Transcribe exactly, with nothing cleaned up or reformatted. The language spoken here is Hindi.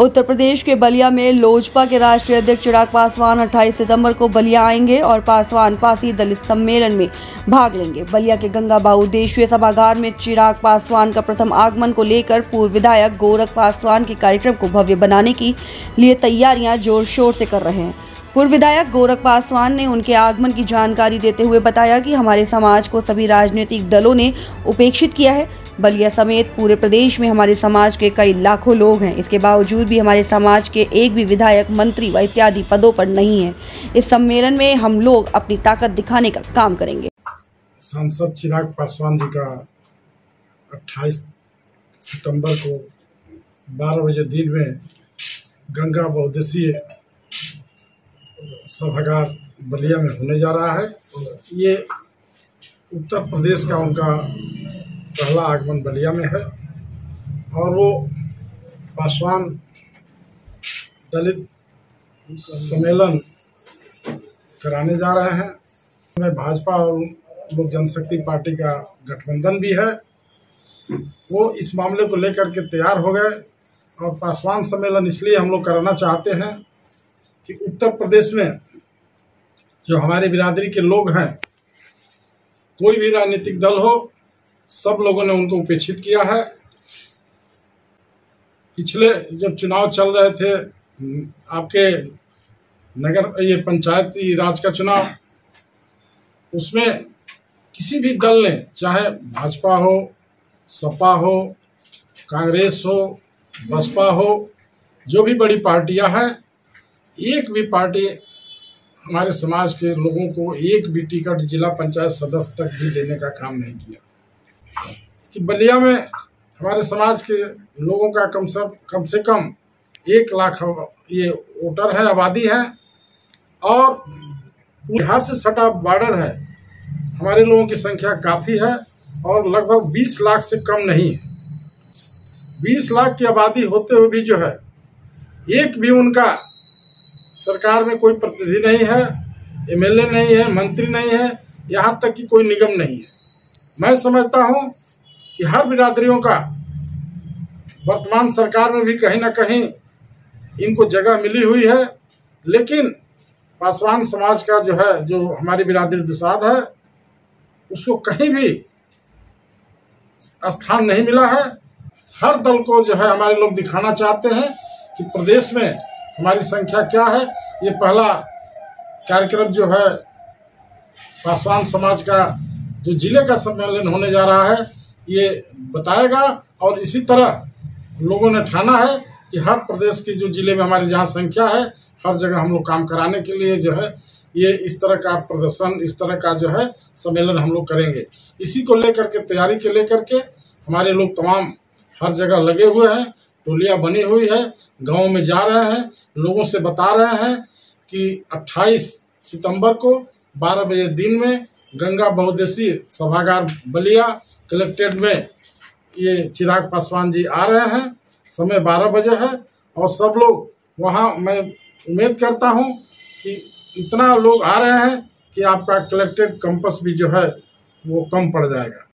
उत्तर प्रदेश के बलिया में लोजपा के राष्ट्रीय अध्यक्ष चिराग पासवान अट्ठाईस सितंबर को बलिया आएंगे और पासवान पासी दलित सम्मेलन में भाग लेंगे। बलिया के गंगाबाऊ देश सेवा सभागार में चिराग पासवान का प्रथम आगमन को लेकर पूर्व विधायक गोरख पासवान के कार्यक्रम को भव्य बनाने के लिए तैयारियां जोर शोर से कर रहे हैं। पूर्व विधायक गोरख पासवान ने उनके आगमन की जानकारी देते हुए बताया कि हमारे समाज को सभी राजनीतिक दलों ने उपेक्षित किया है। बलिया समेत पूरे प्रदेश में हमारे समाज के कई लाखों लोग हैं, इसके बावजूद भी हमारे समाज के एक भी विधायक, मंत्री व इत्यादि पदों पर नहीं है। इस सम्मेलन में हम लोग अपनी ताकत दिखाने का काम करेंगे। सांसद चिराग पासवान जी का अट्ठाईस सितंबर को बारह बजे दिन में गंगा बहुउद्देशीय सभागार बलिया में होने जा रहा है। ये उत्तर प्रदेश का उनका पहला आगमन बलिया में है और वो पासवान दलित सम्मेलन कराने जा रहे हैं। इसमें भाजपा और लोक जनशक्ति पार्टी का गठबंधन भी है। वो इस मामले को लेकर के तैयार हो गए और पासवान सम्मेलन इसलिए हम लोग कराना चाहते हैं कि उत्तर प्रदेश में जो हमारे बिरादरी के लोग हैं, कोई भी राजनीतिक दल हो, सब लोगों ने उनको उपेक्षित किया है। पिछले जब चुनाव चल रहे थे आपके नगर ये पंचायती राज का चुनाव, उसमें किसी भी दल ने, चाहे भाजपा हो, सपा हो, कांग्रेस हो, बसपा हो, जो भी बड़ी पार्टियां हैं, एक भी पार्टी हमारे समाज के लोगों को एक भी टिकट जिला पंचायत सदस्य तक भी देने का काम नहीं किया। कि बलिया में हमारे समाज के लोगों का कम से कम से कम एक लाख ये वोटर है, आबादी है, और बिहार से सटा बॉर्डर है। हमारे लोगों की संख्या काफ़ी है और लगभग बीस लाख से कम नहीं है। बीस लाख की आबादी होते हुए भी जो है एक भी उनका सरकार में कोई प्रतिनिधि नहीं है, एम एल ए नहीं है, मंत्री नहीं है, यहाँ तक कि कोई निगम नहीं है। मैं समझता हूँ कि हर बिरादरियों का वर्तमान सरकार में भी कहीं ना कहीं इनको जगह मिली हुई है, लेकिन पासवान समाज का जो है, जो हमारी बिरादरी दुसाध है, उसको कहीं भी स्थान नहीं मिला है। हर दल को जो है हमारे लोग दिखाना चाहते हैं कि प्रदेश में हमारी संख्या क्या है। ये पहला कार्यक्रम जो है पासवान समाज का, जो जिले का सम्मेलन होने जा रहा है, ये बताएगा। और इसी तरह लोगों ने ठाना है कि हर प्रदेश के जो जिले में हमारी जहाँ संख्या है, हर जगह हम लोग काम कराने के लिए जो है ये इस तरह का प्रदर्शन, इस तरह का जो है सम्मेलन हम लोग करेंगे। इसी को लेकर के, तैयारी के लेकर के हमारे लोग तमाम हर जगह लगे हुए हैं, टोलियाँ बनी हुई है, गाँव में जा रहे हैं, लोगों से बता रहे हैं कि अट्ठाईस सितंबर को बारह बजे दिन में गंगा बहुउद्देशीय सभागार बलिया कलेक्ट्रेट में ये चिराग पासवान जी आ रहे हैं। समय बारह बजे है और सब लोग वहाँ, मैं उम्मीद करता हूँ कि इतना लोग आ रहे हैं कि आपका कलेक्ट्रेट कैंपस भी जो है वो कम पड़ जाएगा।